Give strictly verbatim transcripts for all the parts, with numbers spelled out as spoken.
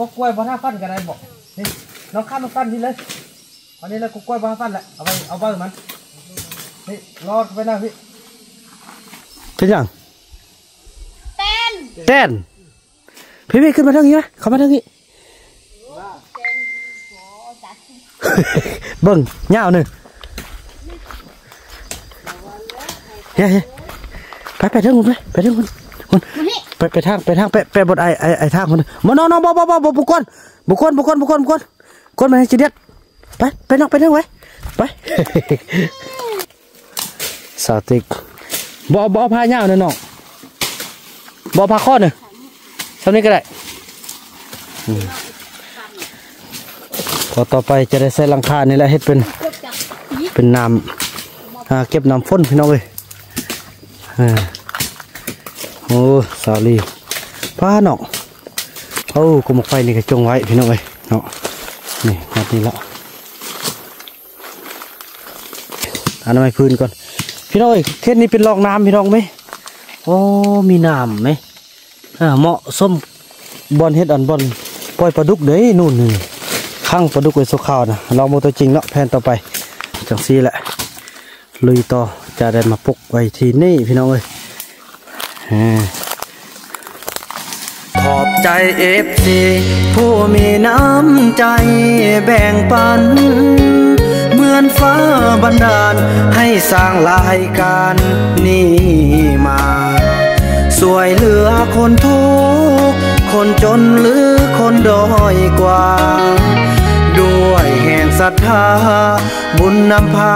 ก็กล้วยบอท่าฟันกันได้บอกนี่น้องข้ามมันฟันที่เลยวันนี้เราก็กล้วยบอท่าฟันแหละเอาไปเอาไปมันนี่รอดไปนะพี่เป็นยังเต้นเต้นพี่พี่ขึ้นมาทางนี้ไหมเขามาทางนี้เบิ่งเงาหนึ่งเฮ้ยไปไปทางนู้นไปไปทางนู้นคนไปไปทางไปทางไปไปบดไอไอไอทางคนมันน้องน้องบ่บ่บ่บ่บุกคนบุกคนบุกคนบุกคนบุกคนคนมาให้จีเด็ดไปไปน้องไปทางไหนไปสาติกบ่บ่ผ้าเงาหนึ่งน้องบ่ผ้าข้อหนึ่งเท่านี้ก็ได้พอต่อไปจะได้ใส่หลังคานี่แหละให้เป็นเป็นน้ำเก็บน้ำฝนพี่น้องเลยโอ้สาลีผ้าหนอกเอ้ากระมังไฟนี่ก็จงไว้พี่น้องเลยเนาะนี่มาดีละอันนั้นไม่พื้นก่อนพี่น้องเลยเทศนี้เป็นรองน้ำพี่น้องไหมโอ้มีน้ำไหมเหมาะส้มบอลเฮ็ดอันบอลปล่อยปลาดุกเด้นู่นนี่ข้างปลาดุกไว้สุขาวนะเราโมตัวจริงเนาะแพนต่อไปจังซี่แหละลุยต่อจะได้มาปลุกไว้ทีนี่พี่น้องเอ้ยขอบใจเอฟซีผู้มีน้ำใจแบ่งปันเหมือนฟ้าบันดาลให้สร้างรายการนี้มาช่วยเหลือคนทุกข์คนจนหรือคนด้อยกว่าด้วยแห่งศรัทธาบุญนำพา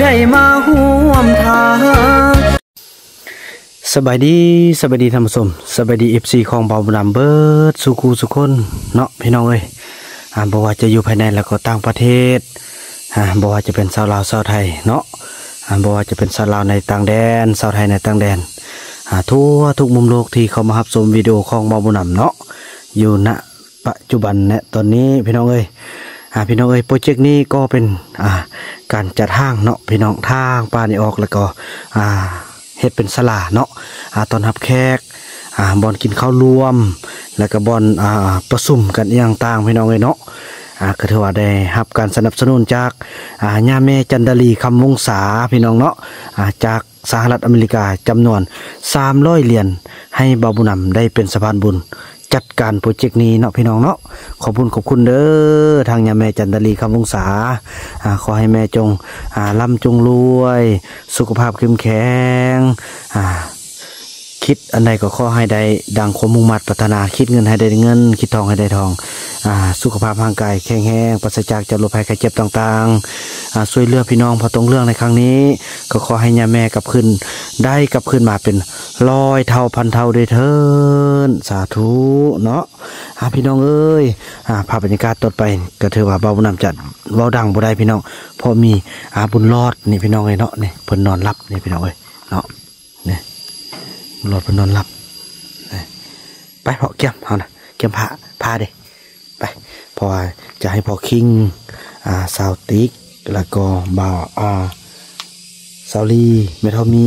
ได้มาห่วมทางสบายดีสบายดีท่านผู้ชมสบายดีเอฟซีของบ่าวบุญนำเบิร์ดสุขูสุคนเนาะพี่น้องเอ้ยบ่ว่าจะอยู่ภายในแล้วก็ต่างประเทศบ่ว่าจะเป็นชาวลาวชาวไทยเนาะบ่ว่าจะเป็นชาวลาวในต่างแดนชาวไทยในต่างแดนทั่วทุกมุมโลกที่เขามารับชมวิดีโอของบ่าวบุญนำเนาะอยู่ณปัจจุบันเนี่ยตอนนี้พี่น้องเอ้ยพี่น้องเอ้ยโปรเจกต์นี้ก็เป็นการจัดทางเนาะพี่น้องทางป่านี่ออกแล้วก็เฮ็ดเป็นศาลาเนาะตอนรับแขกบอลกินข้าวรวมแล้วก็บอลประชุมกันอย่างต่างพี่น้องเอ้ยเนาะก็ถือว่าได้รับการสนับสนุนจากญาเมจันดาลีคำวงศาพี่น้องเนาะจากสหรัฐอเมริกาจำนวนสามร้อยเหรียญให้บ่าวบุญนำได้เป็นสะพานบุญจัดการโปรเจกต์นี้เนาะพี่น้องเนาะขอบคุณขอบคุณเด้อทางยาแม่จันดาลีคำวงศาขอให้แม่จงร่ำจงรวยสุขภาพเข้มแข็งคิดอันใดก็ขอให้ได้ดังความมุ่งมั่นปรารถนาคิดเงินให้ได้เงินคิดทองให้ได้ทองสุขภาพร่างกายแข็งแรงปราศจากจากโรคภัยไข้เจ็บต่างๆช่วยเหลือพี่น้องพอตรงเรื่องในครั้งนี้ก็ขอให้ญาแม่กลับขึ้นได้กลับขึ้นมาเป็นร้อยเท่าพันเท่าด้วยเถิดสาธุเนาะพี่น้องเอ้ยภาพบรรยากาศต่อไปก็ถือว่าบ่าวบุญนำจัดเบาดังบ่ได้พี่น้องพอมีบุญรอดนี่พี่น้องเลยเนาะนี่เพิ่นนอนหลับนี่พี่น้องเลยเนาะนี่หลอดพนอนหลับไปพอเกี่ยมเอานะเกี่ยมผ้าผ้าดิไปพอจะให้พอคิงอ่าสาวติ๊กแล้วก็บ่าวอ่าสาวลีเมทอมี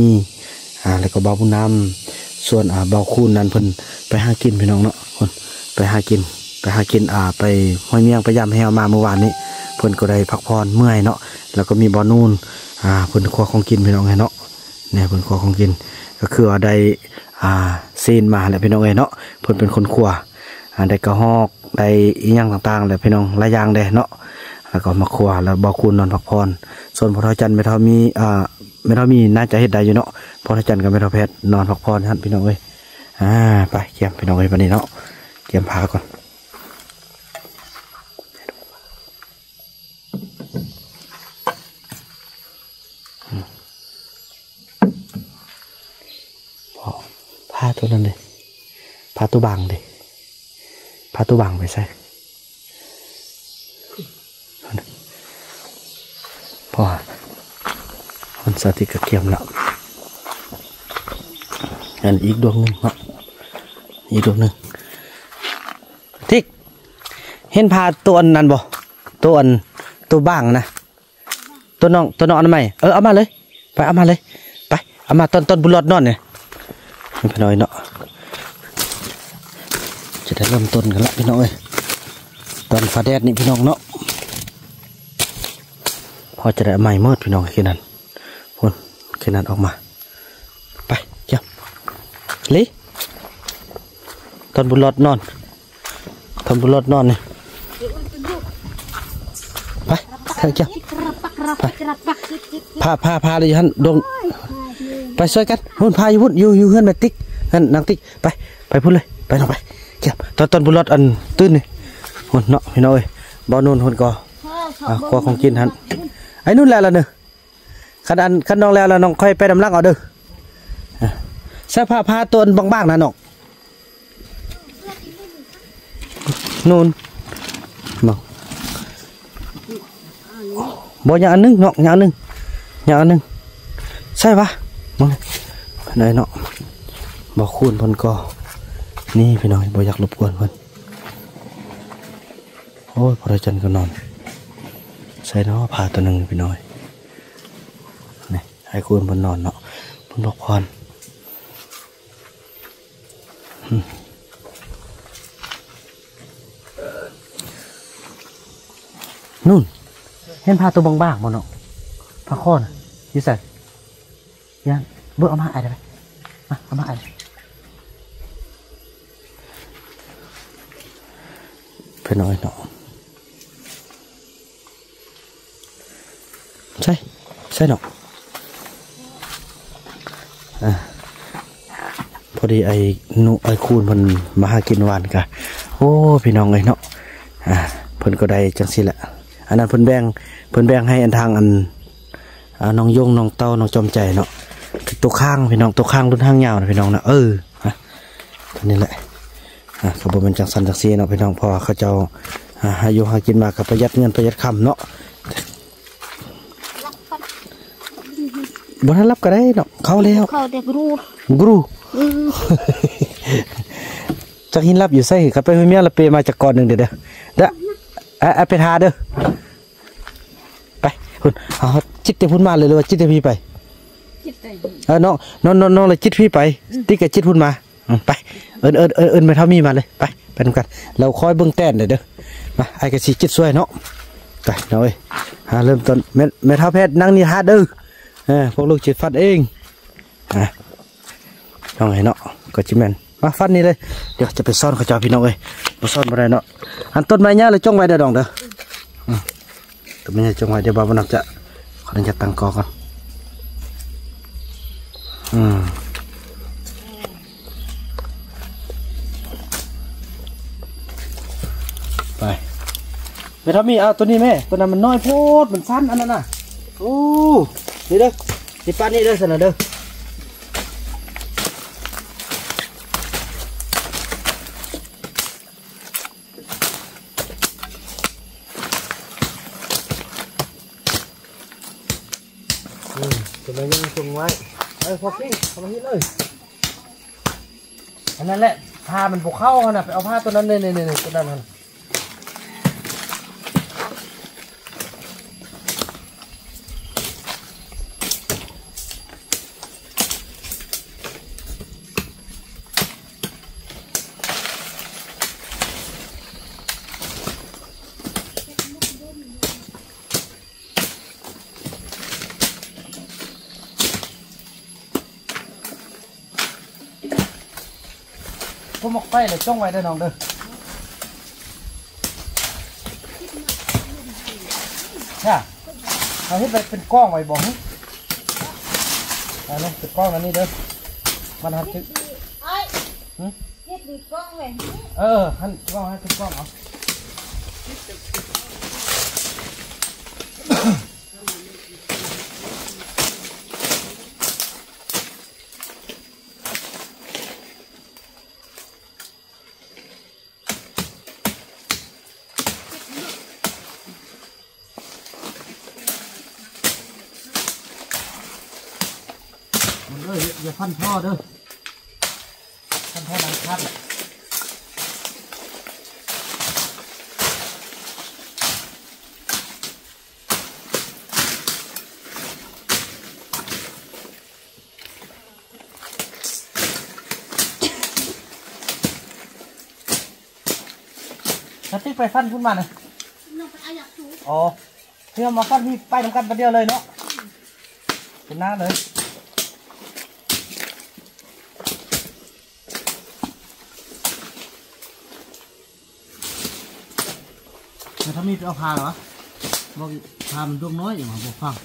อ่าแล้วก็บ่าวผู้นำส่วนอ่าบ่าวคู่นั้นเพิ่นไปหากินพี่น้องเนาะคนไปหากินไปหากินอ่าไปห้อยเมียงไปยำแห้วมาเมื่อวานนี้เพิ่นก็ได้พักผ่อนเมื่อยเนาะแล้วก็มีบ่อนูนอ่าเพิ่นครัวของกินพี่น้องไงเนาะเนี่ยเพิ่นครัวของกินก็คือได้อ่าซีนมาแล้วพี่น้องเอ๋เนาะเพิ่นเป็นคนขัวได้กระหอกได้อีหยังต่างๆเลยพี่น้องหลายอย่างเลยเนาะแล้วก็มาขัวแล้วบ่คุณนอนพักผ่อนส่วนพ่อทอจันไม่ทอมีอ่าไม่ทอมีน่าจะเฮ็ดได้อยู่เนาะพ่อทอจันกับไม่ทอแพทย์นอนพักผ่อนท่านพี่น้องเอ๋อ่าไปเกี่ยมพี่น้องเอ๋วันนี้เนาะเกี่ยมพาก่อนพาตัวนั้นเลยพาตัวบางเลยพาตัวบางไปใส่พอคนสติกเกียมแล้วอันอีกดวงหนึ่งครับอีกดวงหนึ่งทิกเห็นพาตัวนั้นบ่ตัวอันตัวบางนะตัวน้องตัวน้องอันใหม่เออเอามาเลยไปเอามาเลยไปเอามาตอนตอนบุลอดนอนเนี่ยพี่น้อยเนาะจะได้เริ่มต้นกันละพี่น้อย ตอนฟ้าแดดนี่พี่น้องเนาะพอจะได้ไหมเมื่อพี่น้องแค่นั้นพุ่นแค่นั้นออกมาไปเจ้าลิตอนบุญรอดนอนตอนบุญรอดนอนนี่ไปเถอะเจ้าไปพาพาพาเลยฮันดงไปช่วยกันพุ่นพาอยู่พุ่นอยู่อยู่เฮือนแม่ติ๊กนั่นนางติ๊กไปไปพุ่นเลยไปหน่อยไปเจ้าตอนตอนบุญรอดอันตื้นนี่หุ่นเนาะพี่น้องเอ้ยบ่าวนุ่นหุ่นก่อก่อของกินฮันไอ้นุ่นแล้วล่ะเนอะขันอันขันน้องแล้วล่ะน้องค่อยไปดำลังเอาเด้อเสื้อผ้าผ้าตัวบางๆนะน้องนุ่นบ่บ่อย่างนึงน้องอย่างนึงอย่างนึงใช่ปะมึงไหนน้องบ่คูนคนก่อนี่พี่น้องบ่อยากรบกวนคนโอ้ยพอได้จันก็นอนใส่เนาะพาตัวหนึ่งไปหน่อยนี่ให้คุณบนนอนเนาะบนนกพรนู่นเห็นพาตัวบางบ้างบนนกพาข้อนะยิ่งใส่ยังเบื่อเอามาอะไรไปมาเอามาอะไรไปหน่อยเนาะใช่ใช่หรอกอ่าพอดีไอ้นุไอ้คูนมันมาหากินวานกะโอ้พี่น้องไอ้เนาะอ่าเพิ่นก็ได้จังสิแหละอันนั้นเพิ่นแบ่งเพิ่นแบ่งให้อันทางอันอ่าน้องยงน้องเต้าน้องจอมใจเนาะตัวข้างพี่น้องตัวข้างรุ่นห้างยาวนะพี่น้องนะเออฮะตัวนี้แหละอ่าขบวนมันจังสันจังซีเนาะพี่น้องพอเขาเจ้าอ่าอายุหากินมากับประหยัดเงินประหยัดคำเนาะบนนั้นรับก็ได้เนาะเขาแล้วเขาแต่กรูกรูจากหินรับอยู่ใส่กับไปเมียละเปมาจากก่อนหนึ่งเดี๋ยวเด้อเด้อไปทาเด้อไปคุณเอาจิตเตพุ่นมาเลยเลยว่าจิตเตพี่ไปเออน้องน้องน้องเลยจิตพี่ไปติ๊กกับจิตพุ่นมาไปเอิญเอิญเอิญเอิญไปเท่ามีมาเลยไปไปทำกันเราคอยเบื้องแต้นเดี๋ยวเด้อมาไอ้กระสีจิตช่วยเนาะไปเนาะเอ้ยเริ่มต้นเมเมท้าแพทย์นั่งนี่ฮาเด้อพวกลูกจิตฟัดเองอ่ะน้องไอ้เนาะก็จิแมนมาฟัดนี่เลยเดี๋ยวจะไปซ่อนข้าเจ้าพี่น้องเลยมาซ่อนมาได้เนาะอันต้นไม้เนี่ยเลยจ้องไว้เด้อดองเด้อต้นไม้เนี่ยจ้องไว้เดี๋ยวบ่าวมันจะขออนุญาตตั้งกอก่อนอืมไปไปทำมีเอาตัวนี้แม่ตัวนั้นมันน้อยโพดมันสั้นอันนั้นน่ะโอ้นี่เด้อนี่ป้านี่เด้อสนะเด้ออืมจะมายังส่งไว้เอ้ยพอกิ้งเอามาที่เลยอันนั้นแหละผ้ามันผูกเข้าขนาดไปเอาผ้าตัวนั้นเนี่ยเนี่ยเนี่ยตัวนั้นมันพวกมกไฟเลยจ้องไว้ได้น้องเด้อเนี่ยเอาให้ไปเป็นกล้องไว้บอกให้เอาเลยเป็นกล้องแล้วนี่เด้อมันหัดจึ๊กเออหันกล้องให้เป็นกล้องเอาอย่าพันพ่อเด้อพันพ่อหลังคัด นัดติ๊กไปฟันคุณมาเลยอ๋อเที่ยวมาฟันพี่ไปทำกันประเดี๋ยวเลยเนาะเป็นหน้าเลยแต่ถ้ามีเอาพาเหรอบอกพามันดวงน้อยอย่างผมฟัง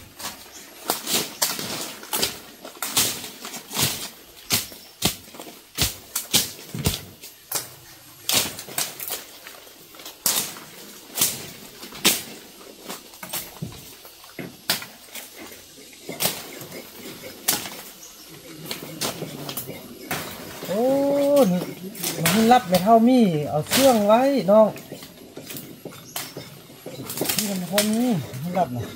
รับไม่เท่ามีเอาเครื่องไว้น้องนี่มันคนนี้มันรับนะเ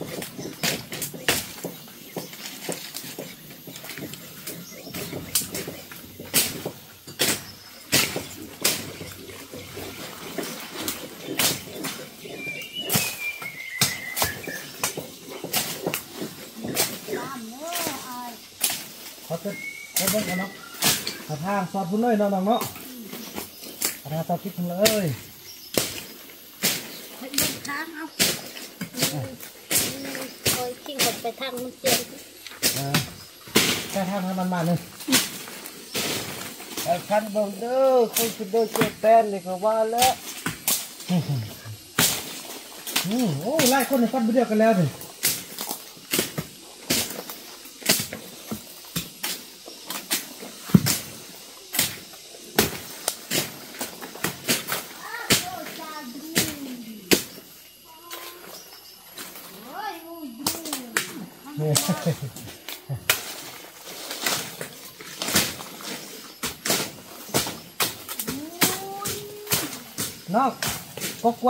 ขาจะเขาเบิ้ลกันเนาะกระทางซอสพุ่นเลยน้องๆเนาะเราต้องคิดเลยไปเดินทางเอาคอยทิ้งหมดไปทางมันเจียนไปทางให้มันมาหนึ่งไปคันบงเด้อคุยคิดโดยเจียนแป้นเลยก็ว่าแล้วโอ้ไล่คนในฟันเดียวกันแล้วเลยน้องก็กล้ว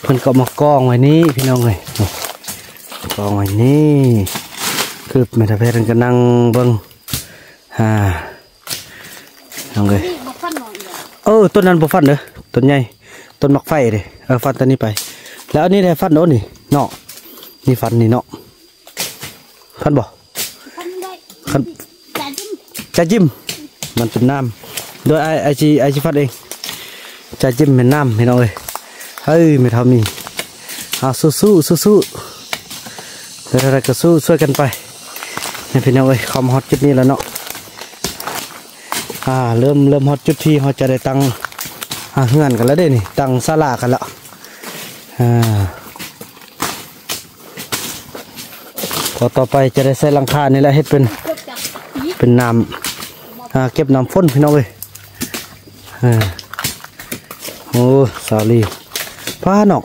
เพิ่นก็มากองไว้นี้พี่น้องเอ้ยกองไว้นี้คือแม่ตาเพชรก็นั่งเบิ่งอ่าน้องเอ้ยเออต้นนั้นบ่ฟันเด้อต้นใหญ่ต้นมักไฟเด้เออฟันต้นนี้ไปแล้วอันนี้ได้ฟันโน่นนี่เนาะนี่ฟันนี่เนาะฟันบ่จ่าจิ้มมันเป็นน้ำโดยไอไอจีไอจีฟัดเองจ่าจิ้มเป็นน้ำพี่น้องเลยเฮ้ยไม่ทำมีเอาสู้สู้สู้สู้อะไรก็สู้ช่วยกันไปนี่พี่น้องเลยคอมฮอตจุดนี้แล้วเนาะอ่าเริ่มเริ่มฮอตจุดที่เขาจะได้ตั้งเฮือนกันแล้วเด้นี่ตั้งศาลากันแล้วอ่าต่อต่อไปจะได้ใส่หลังคานี่แหละให้เป็นเป็นน้ำเก็บน้ำฝนพี่น้องเลยโอ้สาลีผ้าหนอก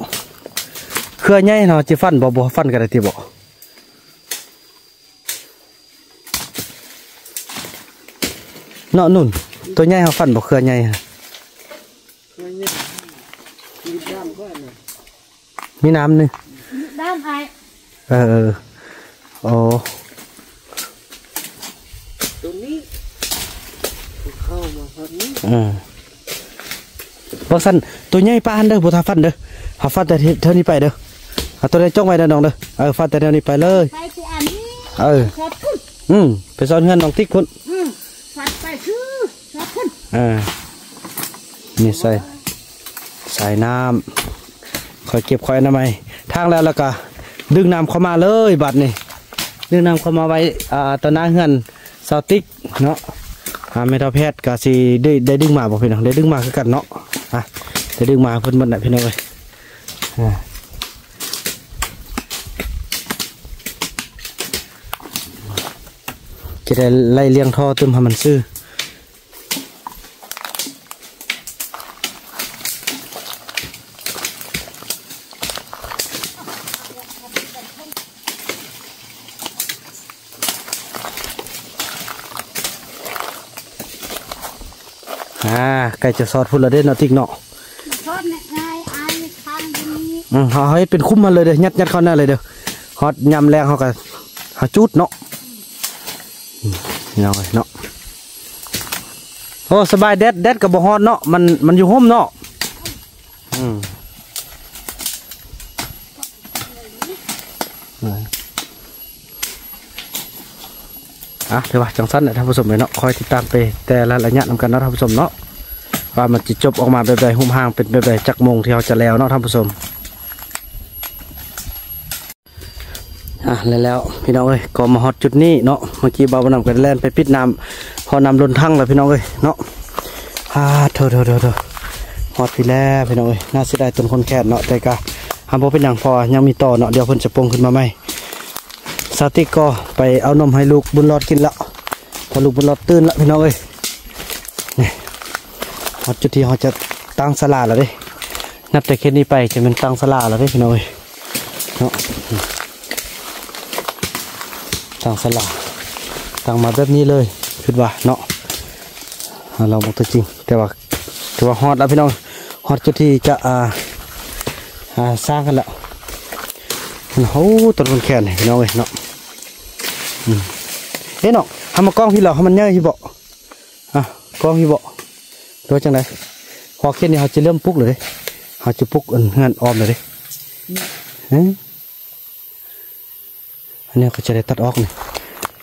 เครือใหญ่เนาะจะฟันบ่บ่ฟันกันได้ที่บ่เนาะนุ่นตัวใหญ่เขาฟันบ่เครือใหญ่มีน้ำหนึ่งน้ำไอเออโอ้ตัวนี้เข้ามาฟันนี้อ่าบางสันตัวใหญ่ปานเด้อบ่ทาฟันเด้อหาฟันแต่เท่านี้ไปเด้อเอาตัวนี้จ้องไว้เด้อน้องเด้อเออฟันแต่เท่านี้ไปเลยไปที่อันนี้เออช็อตพุ่นอืมไปซ้อนเงินน้องติ๊กพุ่นอืมฟันไปคือช็อตพุ่นอ่านี่ใส่ใส่น้ำคอยเก็บคอยอนามัยทางแล้วแล้วก็ดึงน้ำเข้ามาเลยบัดนี่ดึงน้ำเข้ามาไว้อ่าตอนหน้าเฮือนสาวติ๊กเนาะอ่าเมตาแพทย์กาซีได้ได้ดึงมาบอกพี่น้องได้ดึงมาคือกันเนาะอ่ะได้ดึงมาเพิ่นมันไหนพี่น้องเลยอ่าจะได้ไล่เลี้ยงท่อตึมให้มันซื่อไก่จะซอดพุ่นละเด่นเอาทิ้งเนาะซอดง่ายไอ้ทาง เขาให้เป็นคุ้มมาเลยเด้อยัดยัดเขาหน้าเลยเด้อฮอตยำแรงเขาก็หาจุดเนาะเนาะเนาะโอ้สบายแดดแดดกับบ่ฮอตเนาะมันมันอยู่ห่มเนาะอืมอ่ะเดี๋ยวว่าจังสั้นเนี่ยท่านผู้ชมเลยเนาะคอยติดตามไปแต่ละระยะนำกันเนาะท่านผู้ชมเนาะว่ามันจะจบออกมาแบบใดหุ่มห่างเป็นแบบใดจักมงที่เราจะแล้วเนาะท่านผู้ชมอ่ะแล้วพี่น้องเอ้ยก็มาฮอตจุดนี้เนาะเมื่อกี้เบาบนำกันแล่นไปปิดน้ำพอน้ำล้นทั้งแล้วพี่น้องเอ้ยเนาะฮ่าเถอะเถอะเถอะฮอตพี่แล้วพี่น้องเอ้ยน่าเสียดายต้นคนแขนเนาะแต่ก็ทำเพราะเป็นอย่างพอยังมีต่อเนาะเดี๋ยวเพิ่นจะปงขึ้นมาไหมสติก็ไปเอานมให้ลูกบุญรอดกินละพอลูกบุญรอดตื่นละพี่น้องเอ้ยนี่ฮอตจุดที่ฮอตจะตั้งสลาแล้วเด้นับแต่เคสนี้ไปจะเป็นตั้งสลาแล้วเด้พี่น้องเอ้ยเนาะตั้งสลาตั้งมาแบบนี้เลยคิดว่าเนาะเราบอกตัวจริงแต่ว่าถือว่าฮอตแล้วพี่น้องฮอตจุดที่จะอ่าสร้างกันแล้วโอ้ต้นคนแขนพี่น้องเอ้ยเนาะเอ๊ะเนาะทำมากล้องที่เราทำมันเยอะที่บ่อ่ะกล้องที่บ่ดูจังไรพอเขียนนี่เขาจะเริ่มปุ๊กเลยเขาจะปุ๊กงานออมเลยอันนี้ก็จะได้ตัดออกนี่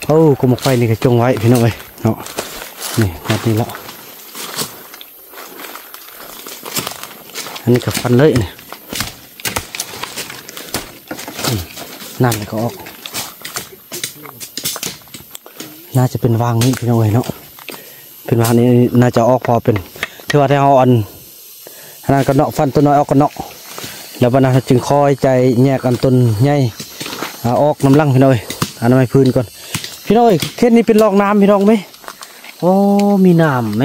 โอ้กลมไฟนี่ก็จงไว้พี่น้องเอ้ยเนาะนี่แบบนี้แล้วอันนี้ก็ฟันเลยนี่นั่นเลยก็ออกน่าจะเป็นวางนี้พี่น้องเอ้ยเนาะเป็นวางนี้น่าจะออกพอเป็นที่ว่าได้เอาอันนั่นก็เนาะฟันตัวน้อยออกก็เนาะแล้ววันนั้นจึงคอยใจแยกอันต้นใหญ่ออกน้ำลังพี่น้องเอ้ยอันนั้นไม่พื้นก่อนพี่น้องเอ้ยเช่นนี้เป็นรองน้ำพี่น้องไหมโอ้มีน้ำไหม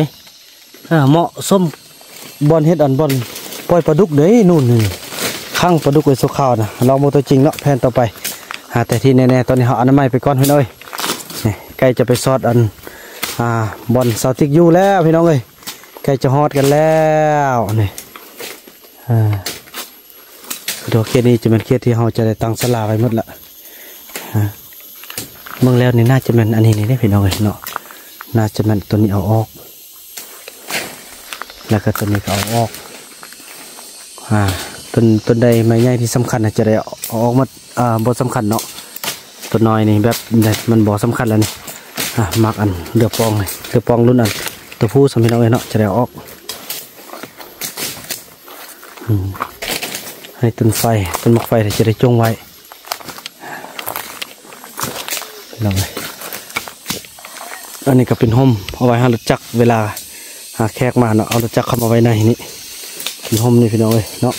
เหมาะส้มบอลเฮ็ดอันบอลปล่อยปลาดุกเด้นู่นนี่ข้างปลาดุกไว้สุขาวนะเราโมตัวจริงเนาะแผนต่อไปหาแต่ที่แน่ๆตอนนี้เขาอนามัยไปก้อนพี่น้อยนี่ใกล้จะไปซอดอันอ่าบอลเสาติ๊กยูแล้วพี่น้องเลยใกล้จะฮอตกันแล้วนี่อ่าดอกเคียนี้จะเป็นเคียที่เขาจะได้ตั้งสลาไว้หมดละเมื่อแล้วนี่น่าจะเป็นอันนี้นี่ได้พี่น้องเลยเนาะน่าจะเป็นตัวนี้เอาออกแล้วก็ตัวนี้เอาออกอ่าต้นต้นใดไม้ใหญ่ที่สำคัญจะได้ออกมาอ่าบ่สำคัญเนาะต้นน้อยนี่แบบมันบ่สำคัญแล้วนี่อ่ะมักอันเดือปองเลยเดือปองรุ่นอันตัวผู้สำหรับเราเนาะจะได้ออกอืมให้ต้นไฟต้นหมากไฟจะได้จงไว้ลองเลยอันนี้ก็เป็นห่มเอาไว้ให้รถจักรเวลาหาแขกมาเนาะเอารถจักรเข้ามาไว้ในนี้เป็นห่มนี่พี่น้องเลยเนาะ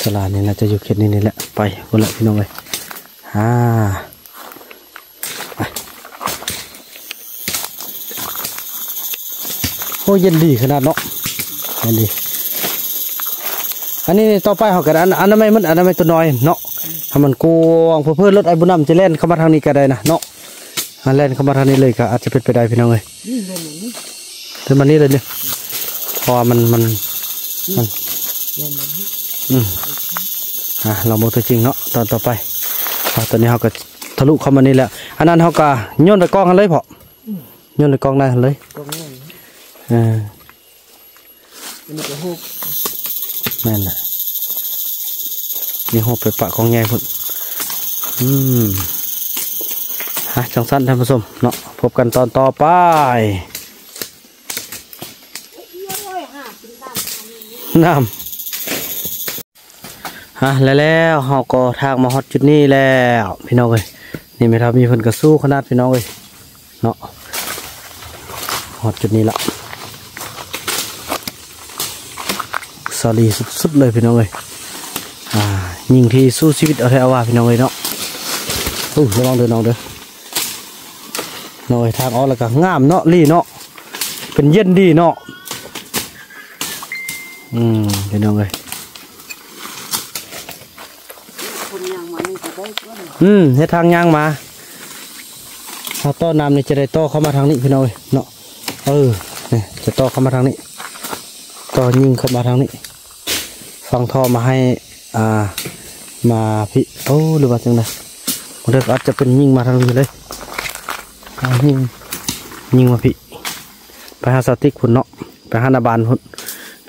สลานี่นะจะอยู่เขตนี้นี่แหละไปคนละพี่น้องเลยฮ่าโอ้เย็นดีขนาดเนาะเย็นดีอันนี้ต่อไปเขากันอันอันนั้นไม่มันอันนั้นไม่ตัวน้อยเนาะทำมันกวงเพื่อเพื่อรถไอ้บุญนำจะเล่นเข้ามาทางนี้ก็ได้นะเนาะเล่นเข้ามาทางนี้เลยก็อาจจะเป็นไปได้พี่น้องเลยเดินมานี่เลยเนี่ยพอมันมันมันอืมอ่ะเราโมตัวจริงเนาะตอนต่อไปพอตอนนี้เขาก็ทะลุเข้ามานี่แหละอันนั้นเขาก็โยนไปกองกันเลยพอโยนไปกองได้เลยอ่าแม่นแหละมีหกไปปะกองใหญ่พุ่นอืมฮะจังสั้นท่านผู้ชมเนาะพบกันตอนต่อไปน้ำฮะแล้วแล้วเขาก็ทางมาฮอตจุดนี้แล้วพี่น้องเลยนี่ไม่ทำมีคนกระสู้ขนาดพี่น้องเลยเนาะฮอตจุดนี้ละสาลีสุดๆเลยพี่น้องเลยอ่ายิงที่สู้ชีวิตเอาแถวว่าพี่น้องเลยเนาะอู้ระวังเด้อน้องเด้อน้อยทางออกแล้วก็งามเนาะรีเนาะเป็นเย็นดีเนาะอืมเดี๋ยวน้องเลยอืมให้ทางย่างมาถ้าต้อน้ำนี่จะได้ต้อเข้ามาทางนี้พี่น้องเนาะเออจะต้อเข้ามาทางนี้ ก็ยิ่งเข้ามาทางนี้ฟังท่อมาให้อ่ามาพี่โอ้หรือว่าจังได๋ผมเดาอาจจะเป็นยิ่งมาทางนี้เลยยิ่งยิ่งมาพี่ไปหาสติคุณเนาะไปหาหน้าบ้านพุ่น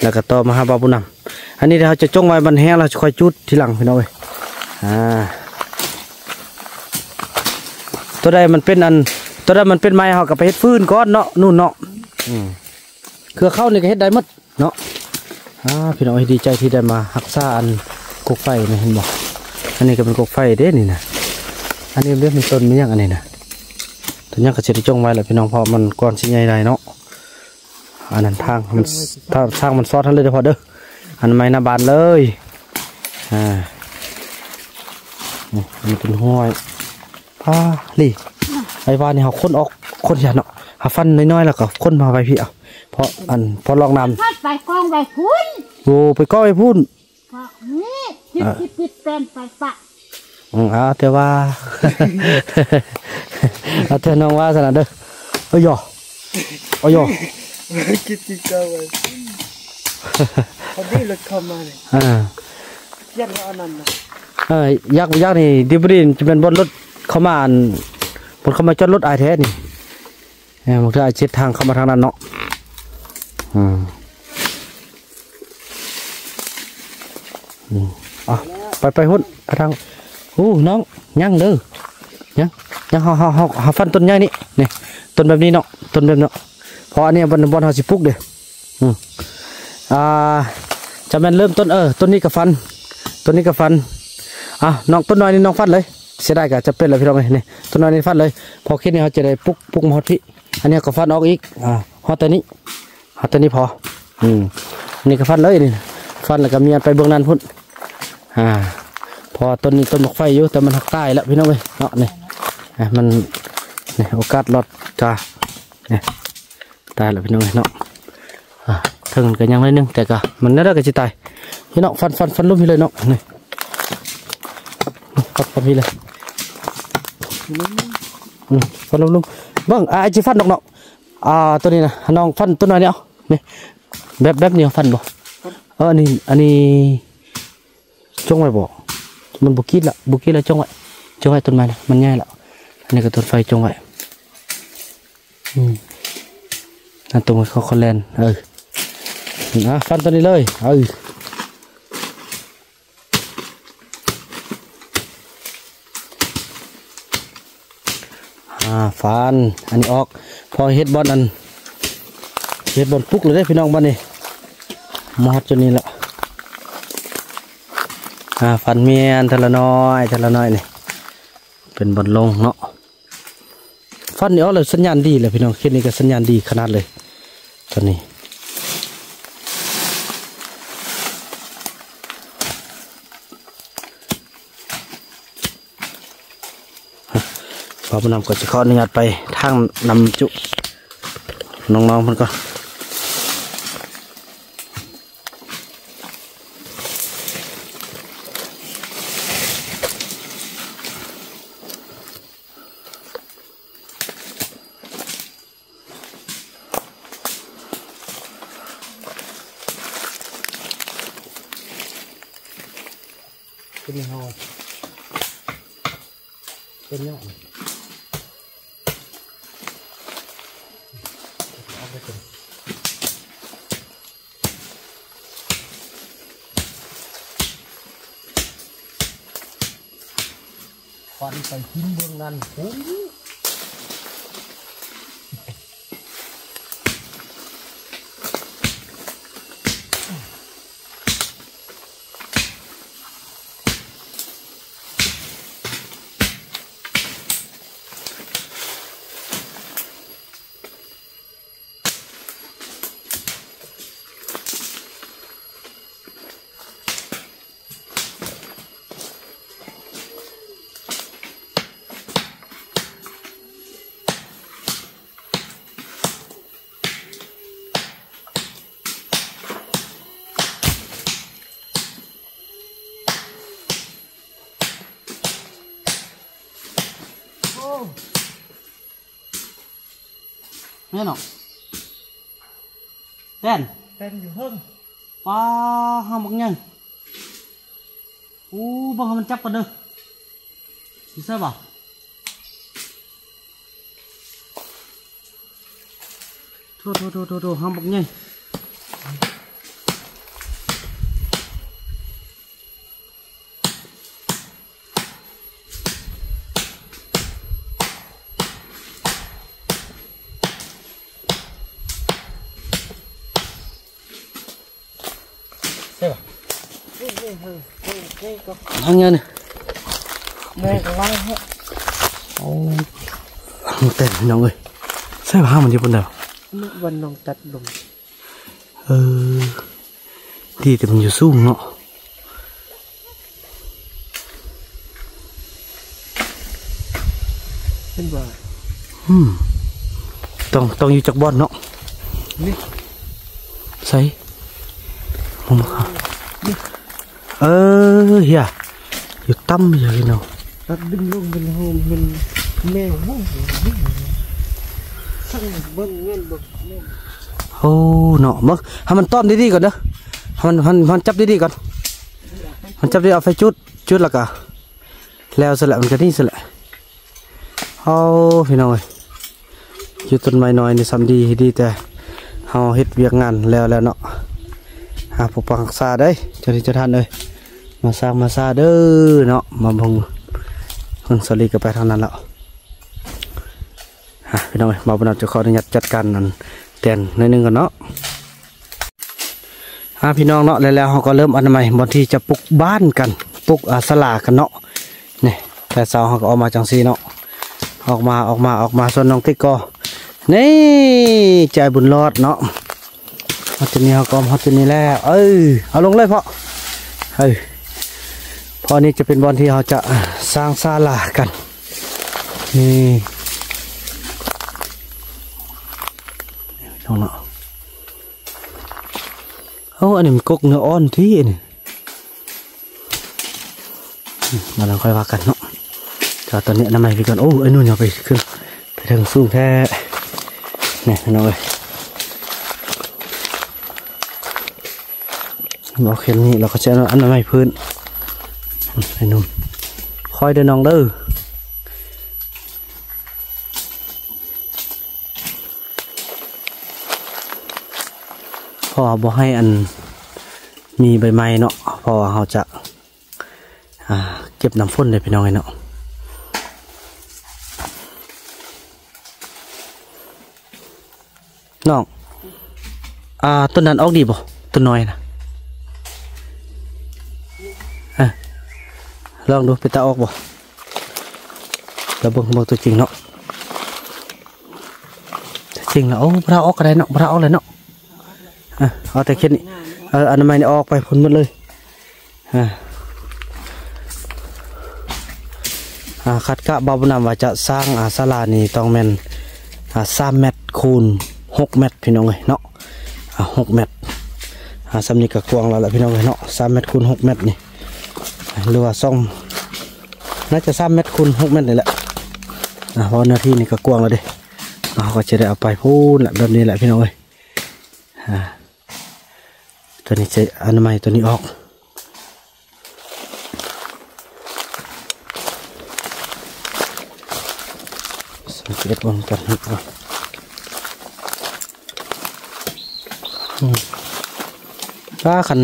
แล้วก็ต่อมาหาบาบุญนำอันนี้เราจะจ้องไว้บันแห้งเราจะคอยจุดทีหลังพี่น้องเลยอ่าตัวใดมันเป็นอันตัวใดมันเป็นไม้เขากับไปเฮ็ดฟื้นก้อนเนาะนู่นเนาะเครือเข้าในก็เฮ็ดได้หมดเนาะอ่าพี่น้องดีใจที่ได้มาหักซ่าอันกกไฟนะเห็นบอกอันนี้ก็เป็นกกไฟเด้นี่นะอันนี้เรียกเป็นต้นไม่ยังอันนี้นะตัวนี้ก็จะได้จ้องไว้แหละพี่น้องพอมันก้อนชิ้นใหญ่ๆเนาะอันนั้นทางมันทางมันซอดท่านเลยเดี๋ยวพอเด้ออันไม้นาบานเลยอ่ามันเป็นห้อยผ้าลี่ไอ้วานนี่เขาค้นออกค้นหยาดเนาะหาฟันน้อยๆแล้วก็ค้นมาไปพี่เอาเพราะอันพอลองนำไปกล้องไปพูนโอ้ไปกล้องไปพูนนี่คิดคิดคิดเป็นไปปะอ๋อแต่ว่าเอาเธอน้องว่าสนะเด้อเอ้ยเอ้ยคิดคิดก้าวไปพอดีรถเข้ามาเลยอ่ายักษ์อันนั้นเอ้ยยักษ์ยักษ์นี่ดิบดินจะเป็นบนรถเข้ามาอันบนเข้ามาจอดรถไอเทสนี่เนี่ยมันจะไอเช็ดทางเข้ามาทางนั้นเนาะอืมอ๋อไปไปหุ่นทางโอ้น้องยั่งเด้อยั่งยั่งห่อห่อห่อห่อฟันต้นใหญ่นี่นี่ต้นแบบนี้เนาะต้นแบบเนาะพออันนี้บอลบอลเขาสิปุกเด้ออืมอ่าจะมันเริ่มต้นเออต้นนี้กับฟันต้นนี้กับฟันอ่ะน้องต้นน้อยนี่น้องฟันเลยเสียดายก็จะเป็นอะไรพี่น้องเนี่ยต้นน้อยนี่ฟันเลยพอคิดเนี่ยเขาจะได้ปุกปุกหมดพี่อันนี้กับฟันออกอีกอ่าหอตัวนี้หอตัวนี้พออืมนี่กับฟันเลยนี่ฟันแล้วก็มีอันไปเบื้องนั้นพุ่นอ่าพอต้นนี้ต้นหมกไฟอยู่แต่มันหักใต้แล้วพี่น้องเลยเนาะเนี่ยมันเนี่ยโอกาสรอดจ้าเนี่ยตายแล้วพี่น้องเนาะถึงกันยังเลยนึงแต่ก็มันน่าจะกระจิตายพี่น้องฟันฟันฟันลุ่มพี่เลยเนาะนี่ฟันฟันพี่เลยฟันลุ่มลุ่มบ้างไอ้จีฟันดอกเนาะอ่าตัวนี้นะน้องฟันตัวน้อยเนี่ยนี่แบบแบบนี้ฟันบ่เอออันนี้อันนี้จ้องไว้บ่มันบุกี้ละบุกี้ละจ้องไว้จ้องไว้ต้นไม้นะมันง่ายละอันนี้ก็ต้นไฟจ้องไว้อืมนั่นตรงเขาคอนแลนเออนะฟันตัวนี้เลยเอออ่าฟันอันนี้ออกพอเฮ็ดบอลอันเฮ็ดบอลปุ๊กเลยได้พี่น้องบ้านนี่มอดจนนี้ละอ่าฟันเมียนทะละน้อยทะละน้อยนี่เป็นบอลลงเนาะฟันนี่ออกเลยสัญญาณดีเลยพี่น้องคลิปนี้ก็สัญญาณดีขนาดเลยตอนนี้พอผู้นำก็จะขออนุญาตไปทางนำจุน้องๆมันก็เป็นยังไงเป็นยังไงเอาไปกันฟันไปทิ้งเบื้องนั้นผมเล่นออกเล่นเล่นอยู่ห้อง Paham maknya. Uh, bang mencap kan deh. Bisa bah. Tuh tuh tuh tuh tuh hambuknya. Ăn nha nè. Đây là lăng hết. Ô. Lăng tên nó người. Sao mà mình đi bên nào? Bên đồng tật đồng. Ờ. Đi thì mình nhiều xuống ngọ. Bên bờ. Ừm. Tông tông như chọc bọn nó. Đi. Sấy. Không mà. Đi. Ờ dạ. Giờ tâm giờ cái nào. Đặt bên luôn bên hồn mình mèo hú. Ô nọ mất. Hả mình tóm đi đi còn đó. Hằn hằn hằn chấp đi đi còn. Hằn chấp đi ở phải chút, chút là cả. Leo sẽ lại mình cái đi sẽ lại. Ô phải nào rồi. Chứ tuần mày nói thì xong đi đi tè. Hào hết việc ngàn leo leo nọ. À phục bằng xa đấy, cho đi cho than ơi. Mà xa mà xa đơ nọ mà bông. Không sao đi cái bài thằng nào nọ. À cái nào mà bên nào cho khó để nhặt chặt cằn tiền nơi nương của nó. À phi nong nọแล้วๆ họก็เริ่มอันใหม่บางทีจะปลุกบ้านกันปลุกอาสลากันเนาะนี่แต่สาวเขาก็ออกมาจังซี่เนาะออกมาออกมาออกมาส่วนน้องติ๊กก็นี่ใจบุญรอดเนาะฮอตตัวนี้เขาก็ฮอตตัวนี้แล้วเออเอาลงเลยพ่อเออพอนี้จะเป็นบอลที่เขาจะสร้างศาลากันนี่น้องเนาะโอ้อันนี้มันกกเนื้ออ่อนที่นี่มาลองค่อยว่ากันเนาะแต่ตอนนี้น้ำมันพี่ก่อนโอ้ไอ้นู่นอย่าไปขึ้นไปทางสูงแท้นี่น้องเอ้ยเราเข็มนี่เราก็จะอันนั้นไม่พื้นไอ้นุ่มคอยเดินน้องเด้อพอบอกให้อันมีใบไม้เนาะพอเขาจะเก็บน้ำฝนเลยพี่น้องไอ้เนาะน้องอ่าต้นนั้นออกดีบ่ต้นน้อยนะลองดูไปตาออกบ่แล้วเบิ่งเบิ่งตัวจริงเนาะจริงแล้วโอ้พระออกอะไรเนาะพระออกเลยเนาะอ่ะเอาแต่แค่นี้เอออนามัยนี่ออกไปผลหมดเลยอ่ะอ่าคัดกะบ่าวนำว่าจะสร้างอาศาลานี่ต้องแม่นอ่าสามเมตรคูณหกเมตรพี่น้องเอ้ยเนาะอ่าหกเมตรอ่าสำนี้ก็กว้างแล้วล่ะพี่น้องเอ้ยเนาะสามเมตรคูณหกเมตรนี่หรือว่าซ่องน่าจะสามเมตรคูณหกเมตรเลยแหละเพราะหน้าที่นี่ก็กว้างแล้วดิเราก็จะได้เอาไปพูนแหละแบบนี้แหละพี่น้องเอ้ยตัวนี้จะอนามัยตัวนี้ออกสังเกตบนกันนิดก่อนถ้าขัน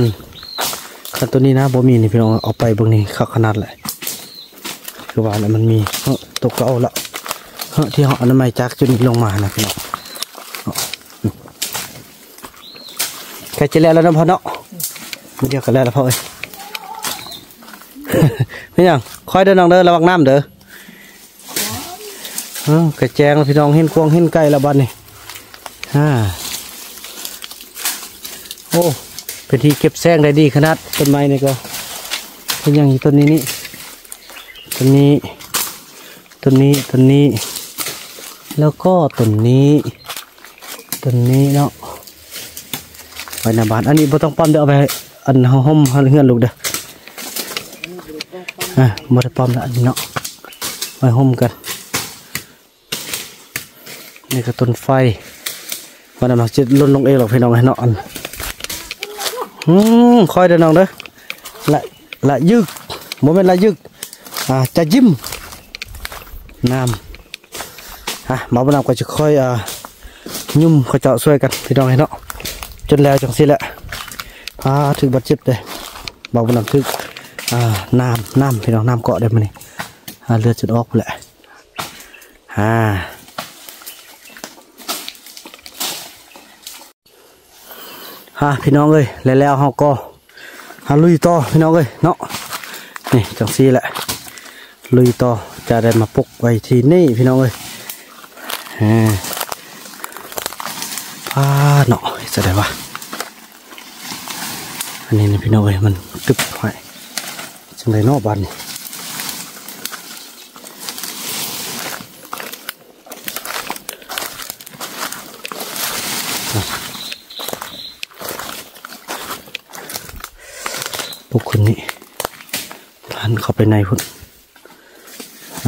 ตัวนี้นะบ่มีนี่พี่น้องเอาไปบางนี้ขนาดเลยคือว่าแล้วมันมีตกเก่าละที่ห่อน้ำมันจากจุดนี้ลงมานะพี่น้องแกจะแล้วแล้วน้ำพอเนาะเดี๋ยวก็แล้วแล้วพ่อเอ้ยพี่น้องคอยเดินน้องเดินระวังน้ำเด้อเออกระแจงพี่น้องเห็นควงเห็นไก่ละบัดนี่ฮ่าโอ้เป็นที่เก็บแซงได้ดีขนาดต้นไม้นี่ก็เป็นอย่างนี้ต้นนี้นี่ต้นนี้ต้นนี้ต้นนี้แล้วก็ต้นนี้ต้นนี้เนาะไปหน้าบ้านอันนี้เราต้องปั้มเดี๋ยวไปอันห้องห้องเงินลูกเด้ออ่ะมาได้ปั้มละเนาะไปห้องกันนี่ก็ต้นไฟวันนั้นเราจะลดลงเองหรอกพี่น้องให้เนาะอัน อืมค่อยเดินน้องเด้อละละยึกโมเมนต์ละยึกอ่าจะยิ้มน้ำฮะมาบนน้ำก็จะค่อยอ่ายุ่มค่อยเจาะช่วยกันพี่น้องให้เนาะจนแล้วจังสิแหละอ่าถึงบัดจิบเลยมาบนน้ำถึงอ่าน้ำน้ำพี่น้องน้ำเกาะได้ไหมนี่อ่าเลือดจุดออกแหละอ่าฮะพี่น้องเอ้ยแล้วแล้วเขาก็ฮะลุยต่อพี่น้องเอ้ยเนาะนี่จังซี่แหละลุยต่อจะได้มาปลุกไว้ที่นี่พี่น้องเอ้ยฮะอ่าเนาะจะได้ว่าอันนี้นี่พี่น้องเอ้ยมันตึบไว้จังไรเนาะบ้านนี่พวกคนนี้ท่านเข้าไปในพุ่น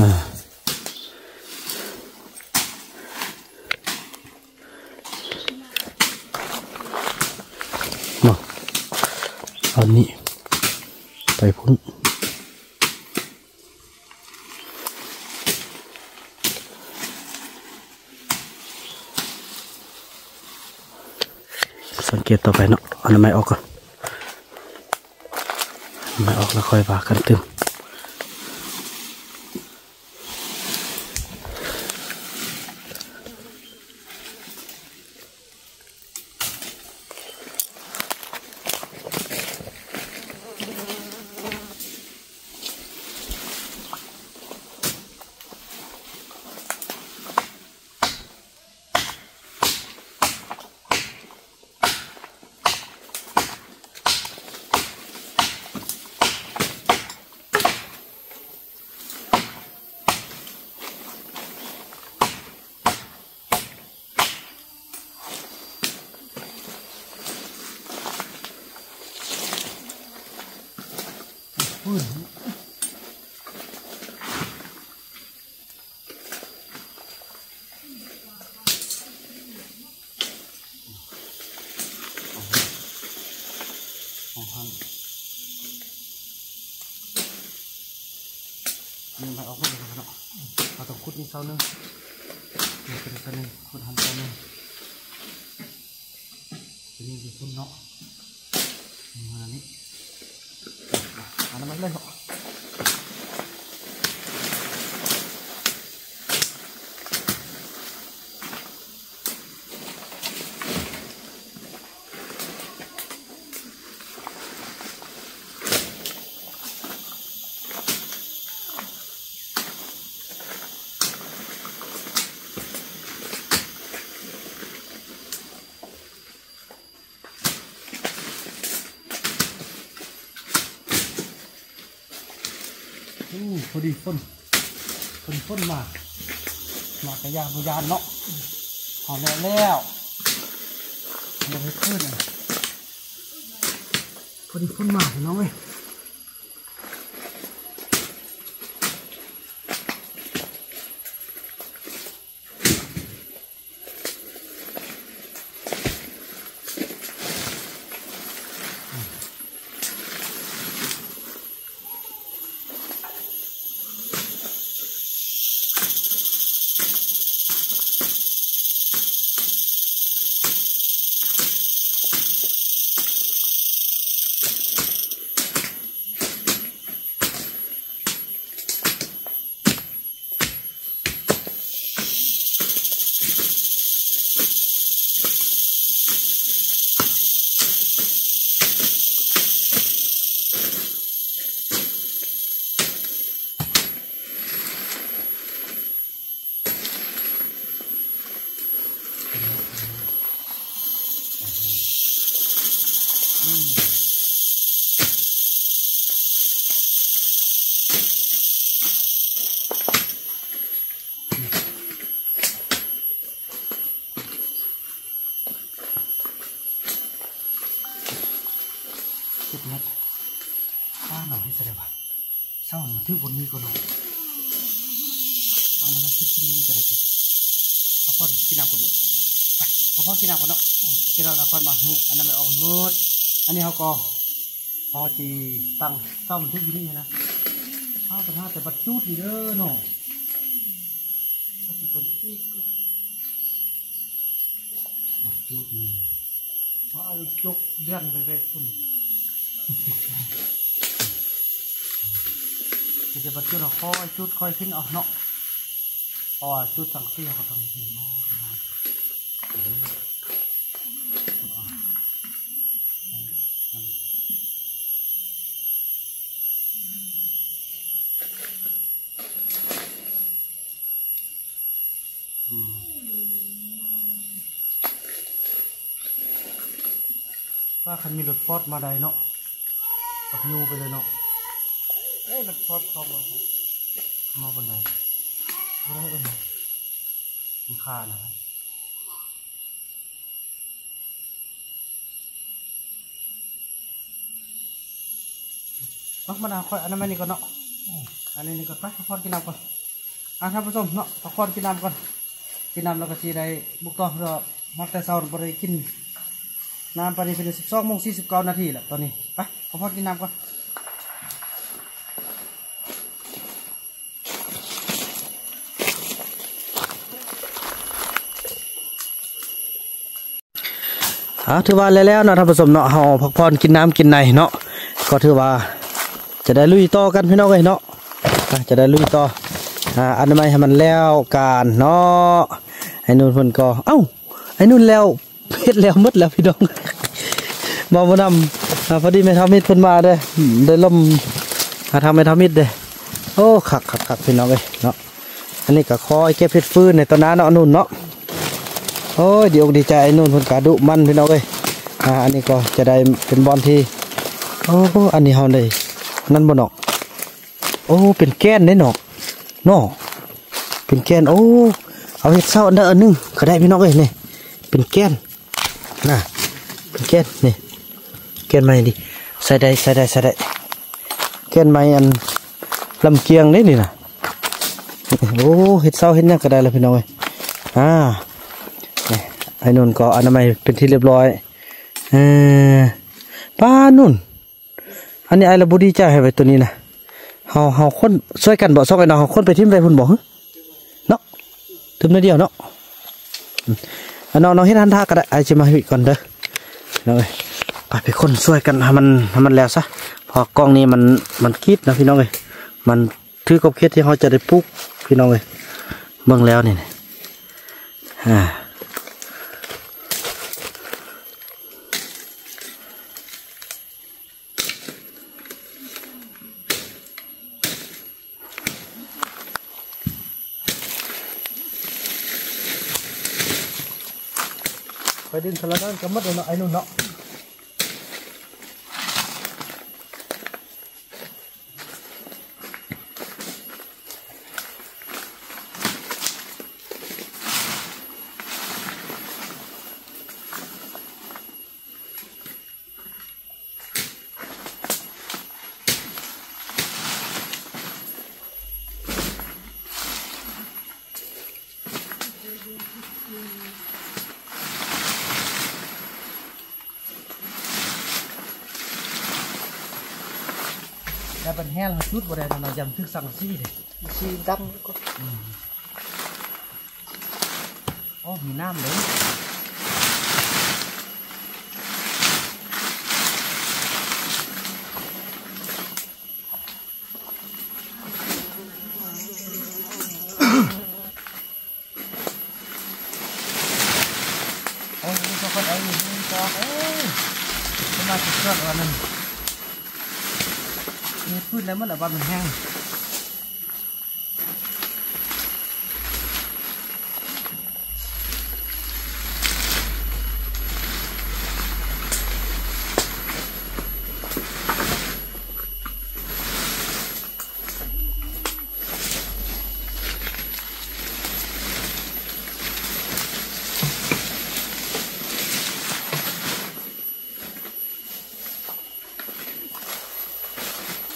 มาตอนนี้ไปพุ่นสังเกตต่อไปเนาะเอาหน้าไม้ออกก่อนมาออกแล้วค่อยว่ากันตึมนี่มาออกมาเลยครับเนาะเราต้องขุดนี่เศร้าหนึ่งเดี๋ยวเป็นเศร้าหนึ่งขุดหันเศร้าหนึ่งเป็นนี่คือขุดเนาะมานี่อันนั้นมันเลยเหรอพอดีฝนฝนฝนมามากระยานพยานเนาะหอมแล้วแล้วยังไม่ขึ้นเลยพอดีฝนมาเห็นน้องไหมที่บนนี้ก็หน่อยเอาแล้วก็คิดที่นี่จะอะไรดีข้าวโพดกินน้ำก็หมดไปข้าวโพดกินน้ำก็หมดที่เราเราค่อยมาหุงอันนั้นไปเอาหมด อันนี้เขาก็พอจีตั้งตั้งทุกที่นี่นะข้าวเป็นห้าแต่บัดจุดดีเด้อเนาะบัดจุดนี่ว่าจุกเดือนไปเลยคุณจะบัดจุดเราค่อยจุดค่อยขึ้นออกเนาะอ๋อจุดสั่งที่เขาทำที่ถ้าคันมีรถฟอร์ดมาได้เนาะขับยูไปเลยเนาะเอ้ยรถฟอร์ดเข้ามามาบนไหนไม่ได้บนไหนมีค่านะครับมาดาคอยอันนั้นไม่นี่ก่อนเนาะอันนี้นี่ก่อนไปฟอร์ดกินน้ำก่อนอ่ะท่านผู้ชมเนาะฟอร์ดกินน้ำก่อนกินน้ำแล้วก็ชีได้บุกต่อเพื่อมักแต่เช้าบริกินน้ำปานี้เป็นสิบสองโมงสี่สิบเก้านาทีแหละตอนนี้ไปขอพอดกินน้ำก่อนถือว่าแล้วเนาะท่านผู้ชมเนาะเฮาพักผ่อนกินน้ำกินในเนาะก็ถือว่าจะได้ลุยต่อกันพี่น้องเลยเนาะจะได้ลุยต่ออันนั้นไม่ให้มันแล้วการเนาะไอ้นู่นเพิ่นก็เอ้าไอ้นู่นแล้วเฮ็ดแล้วมืดแล้วพี่น้องมาวันนั้นพอดีไม่ทำมิดพ้นมาเลยได้ล่มหาทำไม่ทำมิดเลยโอ้ขักขักขักพี่น้องเลยเนาะอันนี้ก็คอยเก็บเพชรฟื้นในตอนนั้นเนาะนุ่นเนาะโอ้ยเดี๋ยวดีใจนุ่นคนกระดุมันพี่น้องเลยอ่าอันนี้ก็จะได้เป็นบอลที่โอ้อันนี้เฮาเลยนั่นบอลเนาะโอ้เป็นแก้นได้เนาะเนาะเป็นแก้นโอ้เอาเห็ดเศร้าเด้อหนึ่งก็ได้พี่น้องเลยนี่เป็นแก้นน่ะแก้นนี่แก้นไม้ดิใส่ได้ใส่ได้ใส่ได้แก้นไม้อันลำเกียงนี่นี่นะโอ้เห็ดเศร้าเห็ดนั่งก็ได้แล้วพี่น้องเอ้ยอ่าไอ้นุ่นก็อนามัยเป็นที่เรียบร้อยเออป้านุ่นอันนี้ไอ้ระบุดีใจให้ไปตัวนี้นะเฮาเฮาคนช่วยกันบ่ซอกไอ้น้องเฮาคนไปทิ้มไปพุ่นบ่เนาะทิ้มนิดเดียวเนาะน้องน้องให้ทันท่าก็ได้ไอจะมาหิวก่อนเด้อน้องเลยไปไปคนช่วยกันทำมันทำมันแล้วซะพอกล้องนี้มันมันคิดนะพี่น้องเลยมันถือกบเค็ดที่เขาจะได้ปุ๊กพี่น้องเลยเบิ่งแล้วนี่อ่าไปดึงทะเลนั่นก็มัดเลยเนาะไอ้นุ่นเนาะแล้วเป็นแห้งชุดบริเวณนั้นยำทึกสั่งซีเลยซีดำก็อ๋อมีน้ำเลยโอ้ยนี่ก็คนไอ้หนุ่มนี่ก็เอ้ยมันมาติดเครื่องแล้วนั่นนี่พื้นแล้วมันแบบว่ามันแห้ง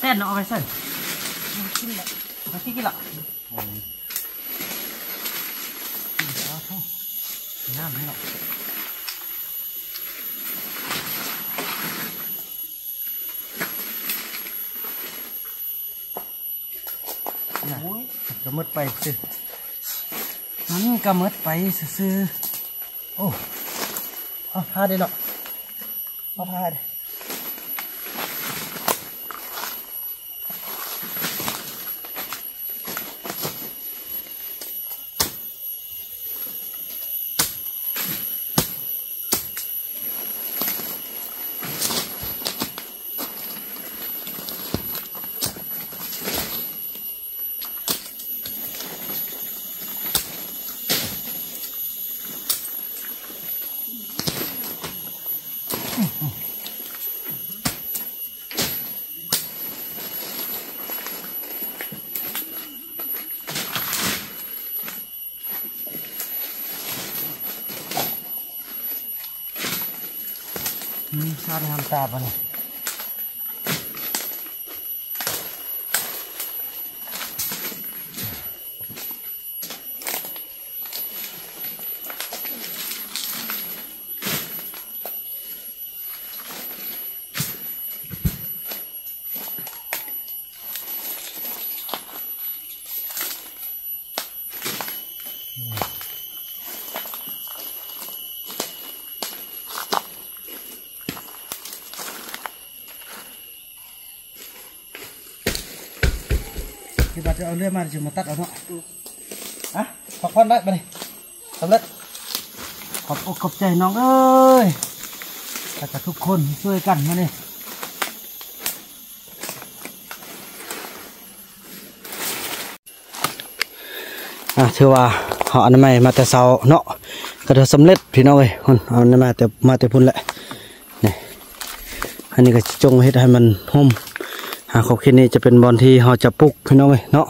แน่นเอาไปใส่กินเลยมาที่กินละน้ำนี่หรอ ก็มืดไปซื้อมันก็มืดไปซื้อโอ้เอาผ้าได้หรอเอาผ้าได้ชาติทำตาปะเนี่ยที่ว่าจะเอาเลื่อยมาจะมาตัดเอาเนาะอ่ะขอบคุณได้ไปเลยสำเร็จขอบอกขอบใจน้องเอ้ยแต่ทุกคนช่วยกันมาเนี่ยอ่ะถือว่าเขาอันนั้นไม่มาแต่เสาเนาะก็จะสำเร็จพี่น้องเลยคนอันนั้นมาแต่มาแต่พุ่นแหละนี่อันนี้ก็จงให้ให้มันห่มขอบเขตนี้จะเป็นบอลที่เขาจะปลุกพี่น้องเลยเนาะ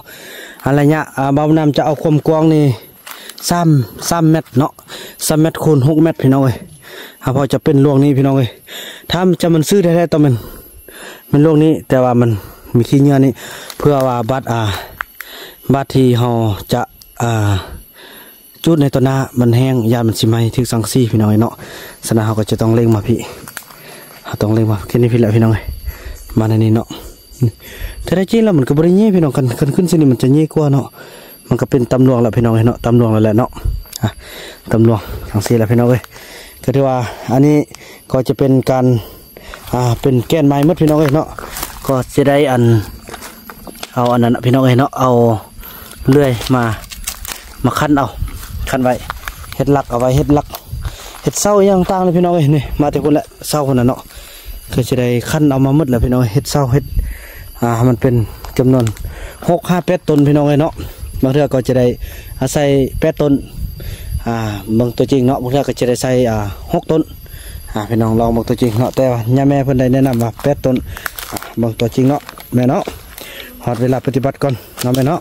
อะไรเงี้ยบ่าวน้ำจะเอาความกว้างนี่ซ้ำซ้ำเม็ดเนาะซ้ำเม็ดคูณหกเม็ดพี่น้องเลยพอจะเป็นลวงนี้พี่น้องเลยถ้าจะมันซื้อได้ได้ต่อมันมันลวงนี้แต่ว่ามันมีขี้เยื่อนี่เพื่อว่าบัดอ่าบัดที่เขาจะอ่าจุดในต้นหน้ามันแห้งยามันสิไหมถึงสังซี่พี่น้องเลยเนาะสนาเขาก็จะต้องเล่งมาพี่ต้องเล่งมาแค่นี้พี่แหละพี่น้องเลยมาในนี้เนาะถ้าได้จริงแล้วมันก็บริเงี้ยพี่น้องกันขึ้นสินี่มันจะเงี้ยกว่าเนาะมันก็เป็นตำรวจละพี่น้องเนาะตำรวจละแหละเนาะตำรวจทางซีละพี่น้องเลยก็ถือว่าอันนี้ก็จะเป็นการเป็นแก้นไม้มัดพี่น้องเนาะก็จะได้อันเอาอันนั้นพี่น้องเนาะเอาเลื่อยมามาคั้นเอาคั้นไว้เห็ดลักเอาไว้เห็ดลักเห็ดเศร้าอย่างต่างเลยพี่น้องเลยนี่มาแต่คนละเศร้าคนละเนาะก็จะได้คั้นเอามามัดละพี่น้องเห็ดเศร้าเห็ดอ่ามันเป็นจำนวนหกห้าแปดต้นพี่น้องเลยเนาะบางเทื่อก็จะได้ใส่แปดต้นอ่าบางตัวจริงเนาะบางเทื่อก็จะได้ใส่อ่าหกต้นอ่าพี่น้องลองบางตัวจริงเนาะแต่ว่าย่าแม่เพิ่นได้แนะนำว่าแปดต้นบางตัวจริงเนาะแม่เนาะหอดเวลาปฏิบัติก่อนเนาะแม่เนาะ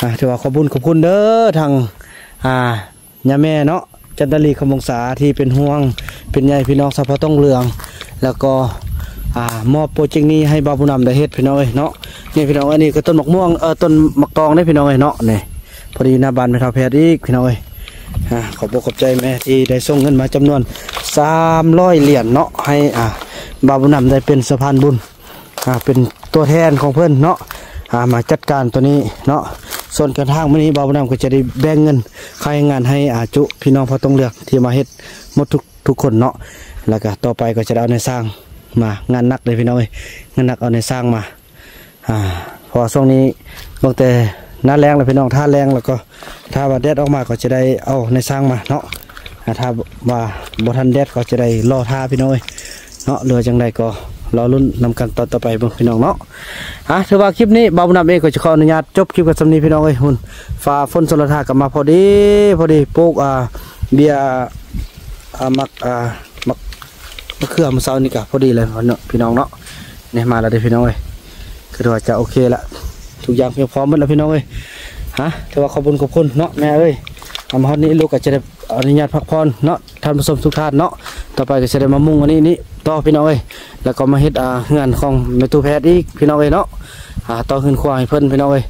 อ่าถือว่าขอบคุณขอบคุณเด้อทางอ่าย่าแม่เนาะจันทลีคำวงศาที่เป็นห่วงเป็นใยพี่น้องสะพะต้องเรืองแล้วก็อ่ามอบโปรเจกต์นี้ให้บ่าวผู้นำได้เฮ็ดพี่น้องเนาะนี่พี่น้องอันนี้ก็ต้นมะม่วงเออต้นมะกองได้พี่น้องเนาะนี่พอดีหน้าบ้านไปทำแพทย์อีกพี่น้องอ่าขอบขอบใจแม่ที่ได้ส่งเงินมาจำนวนสามร้อยเหรียญเนาะให้อ่าบ่าวผู้นำได้เป็นสะพานบุญอ่าเป็นตัวแทนของเพื่อนเนาะอ่ามาจัดการตัวนี้เนาะส่วนกระทั่งวันนี้บ่าวผู้นำก็จะได้แบ่งเงินค่าให้งานให้อาจุพี่น้องพอต้องเลือกที่มาเฮ็ดหมดทุกทุกคนเนาะแล้วก็ต่อไปก็จะเอาในสร้างมางานนักเลยพี่น้องเลยงานนักเอาในสร้างมาอ่าพอช่วงนี้บางแต่หน้าแรงเลยพี่น้องท่าแรงแล้วก็ถ้าว่าแดดออกมาก็จะได้เอาในสร้างมาเนาะถ้าว่าบ่ทันแดดก็จะได้รอท่าพี่น้องเลยเนาะเรือจังใดก็รอรุ่นนำกันต่อต่อไปพี่น้องเนาะอ่ะถือว่าคลิปนี้บ่าวผู้นำเองก็จะขออนุญาตจบคลิปกับสำนีพี่น้องเลยหุ่นฟ้าฝนสลดทากลับมาพอดีพอดีปลูกอ่าเบียอ่ามักอ่ามักเครื่องมันเซานี่กะพอดีเลยพี่น้องเนาะเนี่ยมาแล้วเด็กพี่น้องเลยคือว่าจะโอเคละทุกอย่างเพียงพร้อมหมดแล้วพี่น้องเลยฮะถือว่าขอบคุณขอบคุณเนาะแม่เอ้ยทำฮอตนี้ลูกก็จะได้อนุญาตพักผ่อนเนาะท่านผู้ชมทุกท่านเนาะต่อไปก็จะได้มามุ่งวันนี้นี่ต่อพี่น้องเลยแล้วก็มาเฮ็ดงานของเมตุแพทย์อีกพี่น้องเลยเนาะต่อขึ้นควายเพิ่นพี่น้องเลย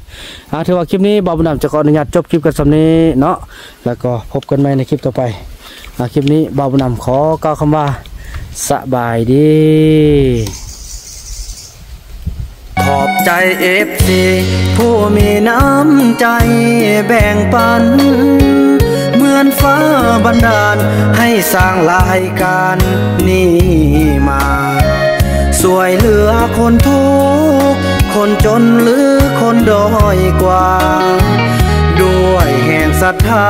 ถือว่าคลิปนี้บ่าวผู้นำจะขออนุญาตจบคลิปกันสำนี้เนาะแล้วก็พบกันใหม่ในคลิปต่อไปคลิปนี้บ่าวผู้นำขอกล่าวคำว่าสบายดีขอบ ใจเอฟซีผู้มีน้ำใจแบ่งปันเหมือนฟ้าบันดาลให้สร้างรายการนี้มาสวยเหลือคนทุกข์คนจนหรือคนด้อยกว่าด้วยแห่งศรัทธา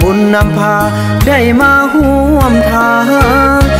บุญนำพาได้มาห่วมทาง